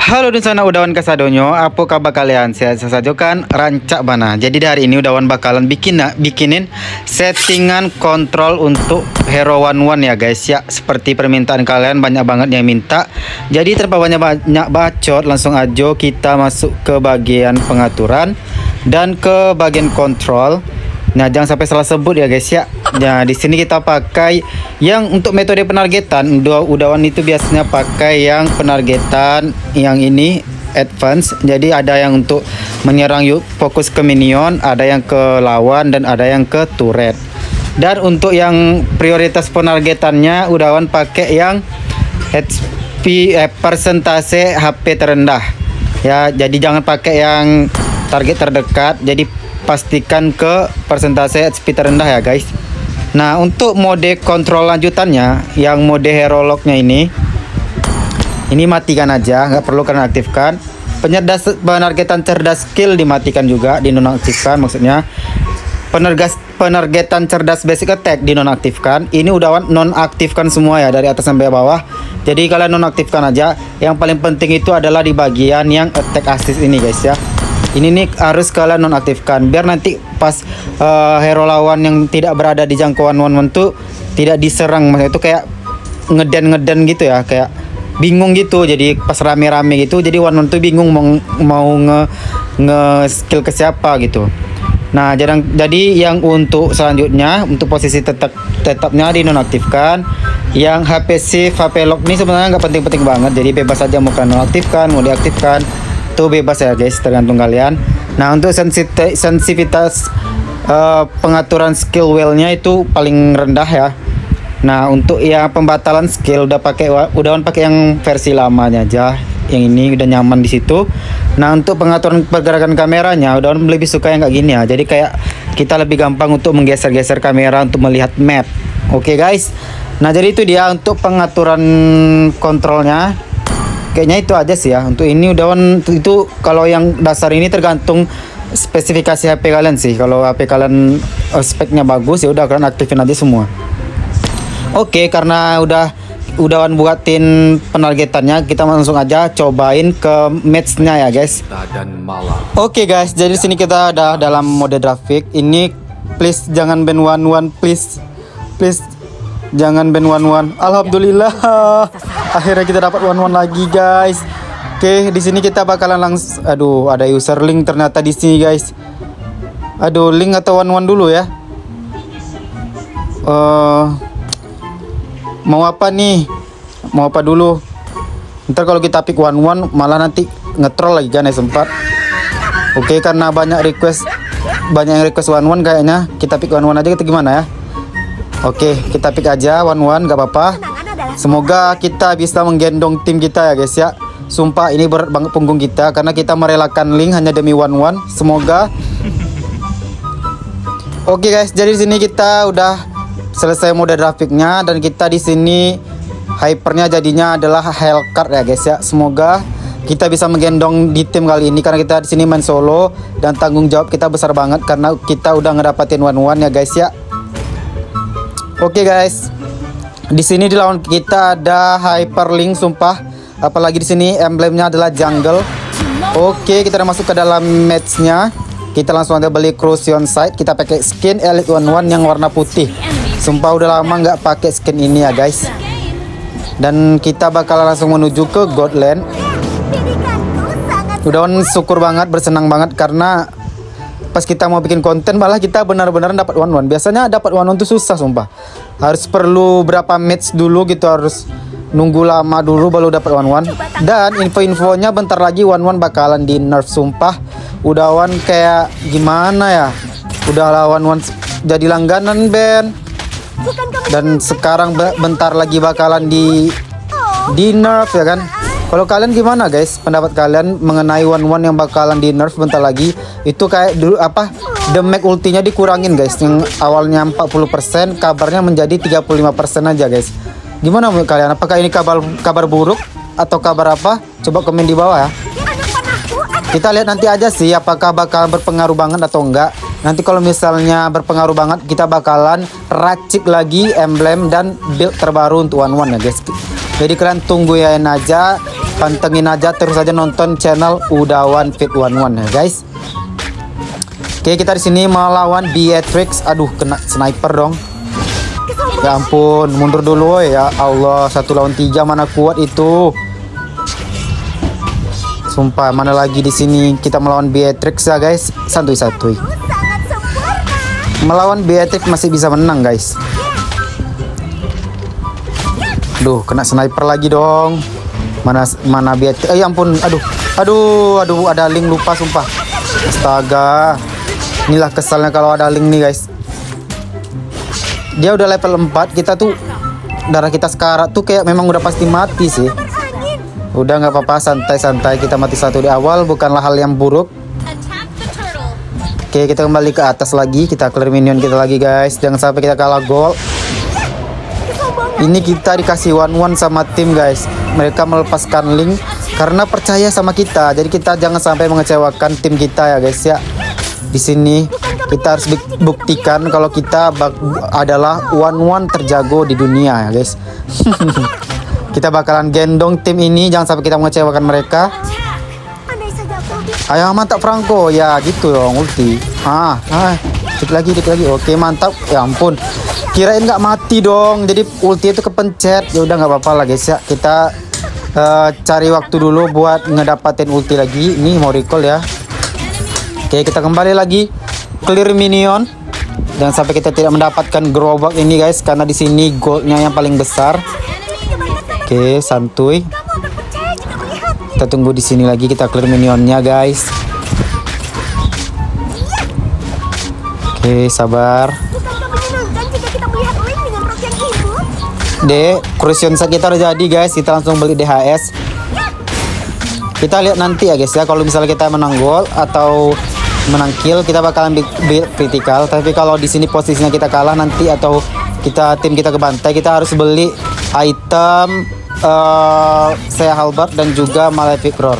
Halo di sana Udawan kasadonyo, apa kabar kalian? Saya sajokan rancak bana. Jadi hari ini Udawan bakalan bikinin settingan kontrol untuk hero Wanwan ya guys ya. Seperti permintaan kalian banyak banget yang minta. Jadi tanpa banyak bacot, langsung aja kita masuk ke bagian pengaturan dan ke bagian kontrol. Nah, jangan sampai salah sebut ya guys ya. Nah, di sini kita pakai yang untuk metode penargetan. Udawan itu biasanya pakai yang penargetan, yang ini advance. Jadi ada yang untuk menyerang fokus ke minion, ada yang ke lawan, dan ada yang ke turret. Dan untuk yang prioritas penargetannya Udawan pakai yang HP persentase HP terendah. Ya, jadi jangan pakai yang target terdekat. Jadi pastikan ke persentase HP terendah ya guys. Nah, untuk mode kontrol lanjutannya, yang mode hero locknya ini matikan aja, nggak perlu kalian aktifkan. Penargetan cerdas skill dimatikan juga, dinonaktifkan maksudnya. Penargetan cerdas basic attack dinonaktifkan. Ini Udawan nonaktifkan semua ya, dari atas sampai bawah. Jadi kalian nonaktifkan aja. Yang paling penting itu adalah di bagian yang attack assist ini guys ya. Ini nih harus kalian nonaktifkan biar nanti pas hero lawan yang tidak berada di jangkauan Wanwan tuh tidak diserang. Maksudnya itu kayak ngeden gitu ya, kayak bingung gitu. Jadi pas rame-rame gitu, jadi Wanwan tuh bingung mau nge-skill ke siapa gitu. Nah, jadi yang untuk selanjutnya, untuk posisi tetapnya dinonaktifkan. Yang HP shift, HP lock ini sebenarnya nggak penting-penting banget. Jadi bebas aja mau kalian nonaktifkan, mau diaktifkan. Itu bebas ya guys, tergantung kalian. Nah, untuk sensitivitas pengaturan skill wheel-nya itu paling rendah ya. Nah, untuk yang pembatalan skill udah pakai yang versi lamanya aja. Yang ini udah nyaman di situ. Nah, untuk pengaturan pergerakan kameranya Udawan lebih suka yang kayak gini ya. Jadi kayak kita lebih gampang untuk menggeser-geser kamera untuk melihat map. Oke guys. Nah, jadi itu dia untuk pengaturan kontrolnya. Kayaknya itu aja sih ya. Untuk ini Udawan itu kalau yang dasar ini tergantung spesifikasi HP kalian sih. Kalau HP kalian speknya bagus ya udah kalian aktifin aja semua. Oke, karena udah Udawan buatin penargetannya, kita langsung aja cobain ke match-nya ya guys. Oke guys, jadi sini kita ada dalam mode grafik. Ini please jangan ban Wanwan, please jangan ban Wanwan. Alhamdulillah. Akhirnya kita dapat Wanwan lagi guys. Oke, di sini kita bakalan langsung. Aduh, ada user link ternyata di sini guys. Aduh, link atau Wanwan dulu ya. Mau apa nih? Mau apa dulu? Ntar kalau kita pick Wanwan malah nanti ngetrol lagi kan ya sempat. Oke, karena banyak yang request Wanwan kayaknya kita pick Wanwan aja kita gimana ya? Oke, kita pick aja Wanwan, gak apa-apa. Semoga kita bisa menggendong tim kita ya guys ya. Sumpah ini berat banget punggung kita karena kita merelakan link hanya demi Wanwan. Semoga. Oke guys, jadi di sini kita udah selesai mode grafiknya dan kita di sini hypernya jadinya adalah Halbert ya guys ya. Semoga kita bisa menggendong di tim kali ini karena kita di sini main solo dan tanggung jawab kita besar banget karena kita udah ngedapatin Wanwan ya guys ya. Oke guys, di sini di lawan kita ada hyperlink sumpah, apalagi di sini emblemnya adalah jungle. Oke, kita udah masuk ke dalam matchnya, kita langsung ada beli Crucion Sight, kita pakai skin Elite Wanwan yang warna putih. Sumpah udah lama nggak pakai skin ini ya guys. Dan kita bakal langsung menuju ke Godland. Udah syukur banget, bersenang banget karena pas kita mau bikin konten malah kita benar-benar dapat Wanwan. Biasanya dapat Wanwan tuh susah sumpah. Harus perlu berapa match dulu gitu, harus nunggu lama dulu baru dapat Wanwan. Dan info-infonya bentar lagi Wanwan bakalan di nerf sumpah. Udawan kayak gimana ya? Udahlah Wanwan jadi langganan band. Dan sekarang bentar lagi bakalan di nerf ya kan? Kalau kalian gimana guys, pendapat kalian mengenai Wanwan yang bakalan di nerf bentar lagi? Itu kayak dulu apa, damage ultinya dikurangin guys, yang awalnya 40% kabarnya menjadi 35% aja guys. Gimana menurut kalian, apakah ini kabar buruk atau kabar apa? Coba komen di bawah ya. Kita lihat nanti aja sih apakah bakalan berpengaruh banget atau enggak. Nanti kalau misalnya berpengaruh banget, kita bakalan racik lagi emblem dan build terbaru untuk Wanwan ya guys. Jadi kalian tungguin aja, pantengin aja, terus aja nonton channel Udawan Fit Wanwan ya guys. Oke, kita di sini melawan Beatrix. Aduh, kena sniper dong. Ya ampun, mundur dulu ya Allah. 1 lawan 3 mana kuat itu. Sumpah, mana lagi di sini kita melawan Beatrix ya guys. Santuy-santuy. Melawan Beatrix masih bisa menang guys. Duh, kena sniper lagi dong. Mana Beatrix? Ya ampun, aduh, ada link lupa sumpah. Astaga. Inilah kesalnya kalau ada link nih guys. Dia udah level 4, kita tuh darah kita sekarat tuh kayak memang udah pasti mati sih. Udah nggak apa-apa, santai-santai, kita mati 1 di awal bukanlah hal yang buruk. Oke, kita kembali ke atas lagi, kita clear minion kita lagi guys. Jangan sampai kita kalah gol. Ini kita dikasih one-one sama tim guys. Mereka melepaskan link karena percaya sama kita. Jadi kita jangan sampai mengecewakan tim kita ya guys ya. Di sini kita harus buktikan kalau kita adalah Wanwan terjago di dunia ya guys. Kita bakalan gendong tim ini, jangan sampai kita mengecewakan mereka. Ayo mantap Franco, ya gitu dong ulti. Dikit lagi. Oke mantap, ya ampun. Kirain nggak mati dong, jadi ulti itu kepencet. Ya udah nggak apa-apa lah guys ya. Kita cari waktu dulu buat ngedapatin ulti lagi. Ini mau recall ya. Oke, kita kembali lagi clear minion. Jangan sampai kita tidak mendapatkan gerobak ini guys, karena di sini goldnya yang paling besar. Oke, santuy. Kita tunggu di sini lagi, kita clear minionnya guys. Oke, sabar. Crucion Sight kita udah jadi guys, kita langsung beli DHS. Kita lihat nanti ya guys ya, kalau misalnya kita menang gold atau menang kill, kita bakalan build critical. Tapi kalau di sini posisinya kita kalah nanti atau tim kita kebantai, kita harus beli item saya Halbert dan juga Malefic Roar,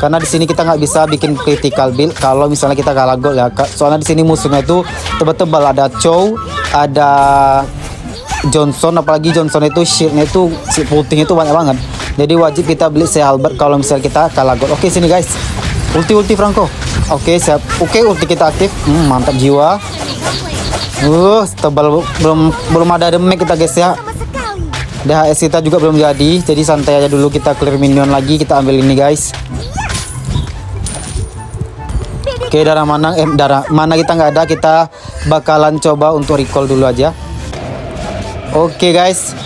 karena di sini kita nggak bisa bikin critical build kalau misalnya kita kalah gold ya. Soalnya di sini musuhnya itu tebal-tebal, ada Chou, ada Johnson, apalagi Johnson itu shieldnya itu si putih itu banyak banget. Jadi wajib kita beli saya Halbert kalau misalnya kita kalah gold. Oke, sini guys, ulti Franco. Oke, siap. Oke, ulti kita aktif. Mantap jiwa. Tebal, belum ada damage kita guys ya. DHS kita juga belum jadi. Jadi santai aja dulu, kita clear minion lagi, kita ambil ini guys. Oke, darah mana kita nggak ada, kita bakalan coba untuk recall dulu aja. Oke guys.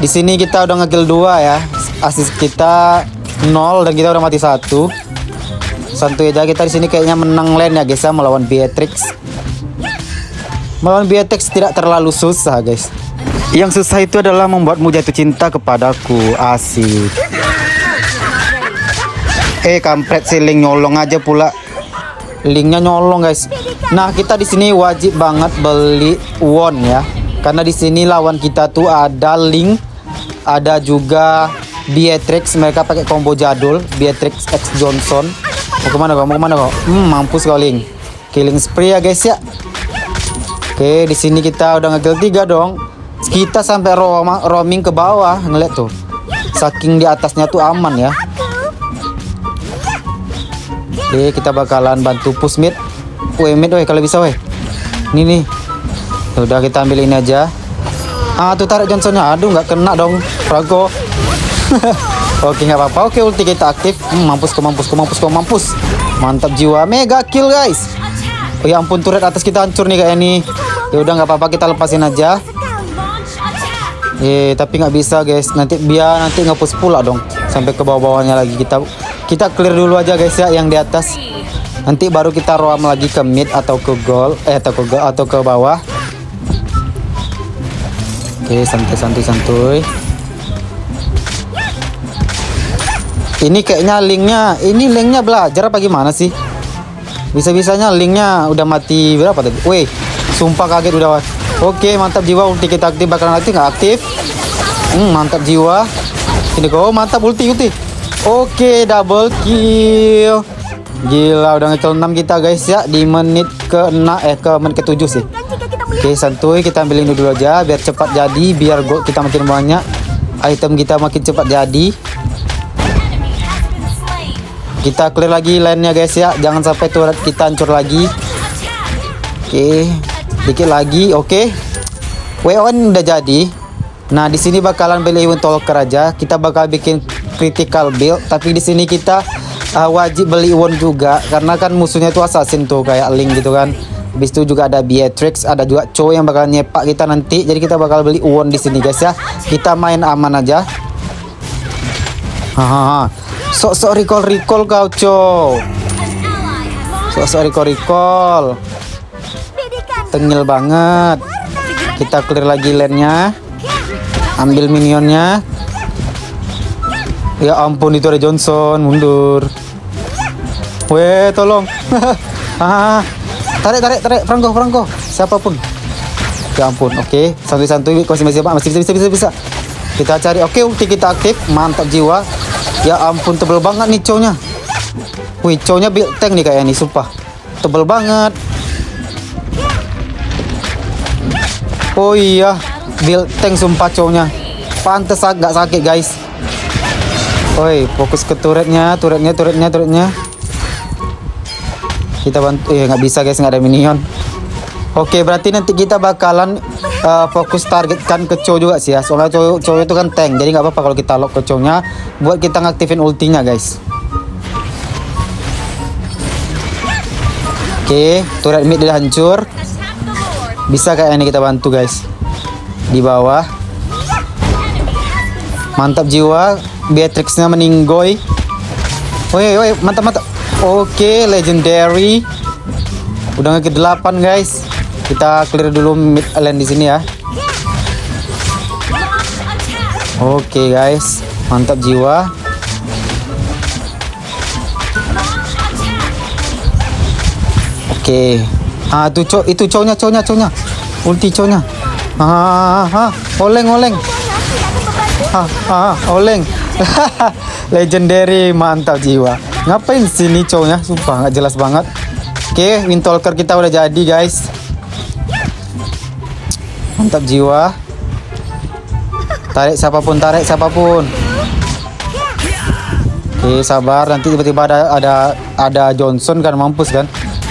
Di sini kita udah ngekill 2 ya. Assist kita 0 dan kita udah mati 1. Santuy aja, kita di sini kayaknya menang lane ya guys ya, melawan Beatrix. Melawan Beatrix tidak terlalu susah guys. Yang susah itu adalah membuatmu jatuh cinta kepadaku. Asik. Kampret si link nyolong aja pula. Linknya nyolong guys. Nah, kita di sini wajib banget beli won ya. Karena di sini lawan kita tuh ada link, ada juga Beatrix, mereka pakai combo jadul Beatrix X Johnson. Mau kemana kok? Mampus kau link. Killing spree ya guys ya. Oke, di sini kita udah ngekill 3 dong. Kita sampai roaming ke bawah, ngeliat tuh. Saking di atasnya tuh aman ya. Oke, kita bakalan bantu push mid. Mid kalau bisa weh. Ini nih. Udah, kita ambil ini aja. Tuh tarik Johnsonnya. Aduh, nggak kena dong Franco. Oke, nggak apa-apa. Oke, ulti kita aktif. Mampus. Mantap jiwa, mega kill guys. Oh ya ampun, turret atas kita hancur nih kayak ini. Ya udah nggak apa-apa, kita lepasin aja. Tapi nggak bisa guys. Nanti nge-push pula dong sampai ke bawah-bawahnya lagi. Kita clear dulu aja guys ya yang di atas. Nanti baru kita roam lagi ke mid atau ke goal, atau ke bawah. Oke, santuy. Ini kayaknya linknya belajar apa gimana sih? Bisa-bisanya linknya udah mati berapa tadi? Weh, sumpah kaget udah. Oke, mantap jiwa, ulti kita aktif. Bakalan aktif nggak aktif? Mantap jiwa. Ini go, mantap ulti. Oke, double kill. Gila, udah ngecel 6 kita guys ya, di menit ke-6 menit ke-7 sih. Oke, santuy, kita ambilin dulu aja biar cepat jadi, biar gold kita makin banyak, item kita makin cepat jadi. Kita clear lagi lane-nya guys ya, jangan sampai turret kita hancur lagi. Oke, dikit lagi. Oke. Weon udah jadi. Nah, di sini bakalan beli Talker aja. Kita bakal bikin critical build, tapi di sini kita wajib beli Won juga, karena kan musuhnya tuh assassin tuh kayak Link gitu kan. Habis itu juga ada Beatrix, ada juga Chou yang bakal nyepak kita nanti. Jadi kita bakal beli Won di sini guys ya. Kita main aman aja. Sok-sok recall-recall kau Chou. Sok-sok recall-recall. Tengil banget. Kita clear lagi lane-nya. Ambil minionnya. Ya ampun, itu ada Johnson, mundur. Weh, tolong. Tarik Franco. Siapapun. Ya ampun, oke. Santuy-santuy, masih bisa. Kita cari. Oke, ulti kita aktif. Mantap jiwa. Ya ampun, tebel banget nih Chou-nya. Wih, Chou-nya build tank nih kayaknya nih, sumpah. Tebel banget. Oh iya, build tank sumpah Chou-nya. Pantes agak sakit, guys. Oi, fokus ke turretnya. Kita bantu, nggak bisa guys, nggak ada minion. Oke, berarti nanti kita bakalan fokus targetkan ke Chou juga sih ya. Soalnya Chou itu kan tank, jadi nggak apa-apa kalau kita lock ke Chou-nya buat kita ngaktifin ultinya guys. Oke, turret mid udah hancur. Bisa kayak ini kita bantu guys. Di bawah. Mantap jiwa. Beatrixnya meninggoy. Woi, mantap. Oke, legendary. Udah ngekit 8 guys. Kita clear dulu mid lane di sini ya. Oke guys, mantap jiwa. Oke. Ah, itu Chou-nya. Ulti Chou-nya. Oleng. Legendary, mantap jiwa. Ngapain sini Chou-nya? Sumpah nggak jelas banget. Oke, Wind Talker kita udah jadi guys. Mantap jiwa. Tarik siapapun. Oke, sabar. Nanti tiba-tiba ada Johnson kan, mampus kan.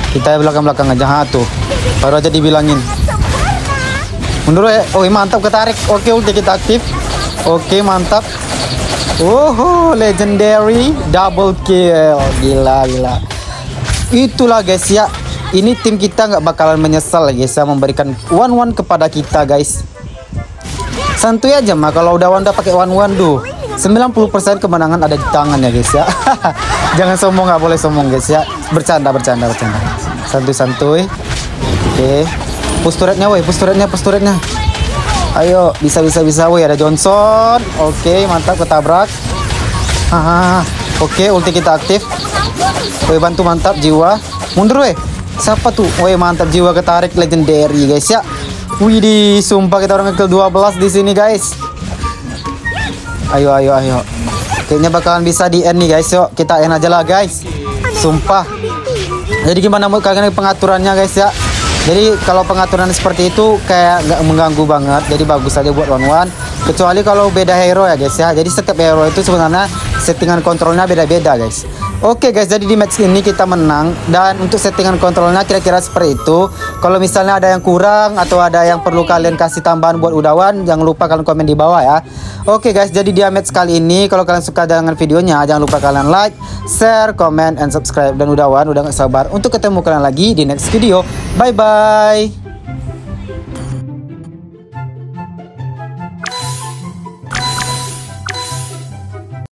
Kita belakang-belakang aja. Tuh, baru aja dibilangin. Mundur ya. Oh, mantap, ketarik. Oke, ulti kita aktif. Oke, mantap. Legendary double kill. Gila. Itulah guys ya. Ini tim kita nggak bakalan menyesal guys ya, memberikan Wanwan kepada kita guys. Santuy aja mah kalau udah Wanda pakai Wanwan tuh. 90% kemenangan ada di tangan ya guys ya. Jangan sombong, nggak boleh sombong guys ya. Bercanda. Santuy. Oke. Push turretnya. Ayo, bisa. Woi, ada Johnson. Oke, mantap, ketabrak. Oke, ulti kita aktif. Woi, bantu, mantap jiwa. Mundur woi. Siapa tuh? Woi, mantap jiwa, ketarik, legendary guys ya. Widih, sumpah kita orang ngekill 12 di sini guys. Ayo. Kayaknya bakalan bisa di end nih guys. Yuk, kita end aja lah guys. Sumpah. Jadi gimana menurut kalian pengaturannya guys ya? Jadi kalau pengaturan seperti itu kayak nggak mengganggu banget, jadi bagus aja buat Wanwan. Kecuali kalau beda hero ya guys ya. Jadi setiap hero itu sebenarnya settingan kontrolnya beda-beda guys. Oke guys, jadi di match ini kita menang. Dan untuk settingan kontrolnya kira-kira seperti itu. Kalau misalnya ada yang kurang atau ada yang perlu kalian kasih tambahan buat Udawan, jangan lupa kalian komen di bawah ya. Oke guys, jadi di match kali ini kalau kalian suka dengan videonya, jangan lupa kalian like, share, comment, and subscribe. Dan Udawan udah nggak sabar untuk ketemu kalian lagi di next video. Bye-bye.